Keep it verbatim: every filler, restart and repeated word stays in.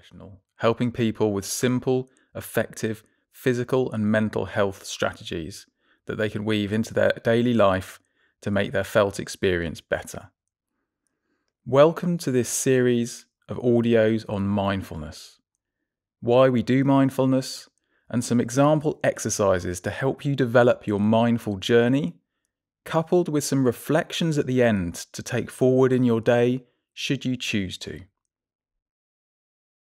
professional, helping people with simple, effective physical and mental health strategies that they can weave into their daily life to make their felt experience better. Welcome to this series of audios on mindfulness, why we do mindfulness, and some example exercises to help you develop your mindful journey, coupled with some reflections at the end to take forward in your day should you choose to.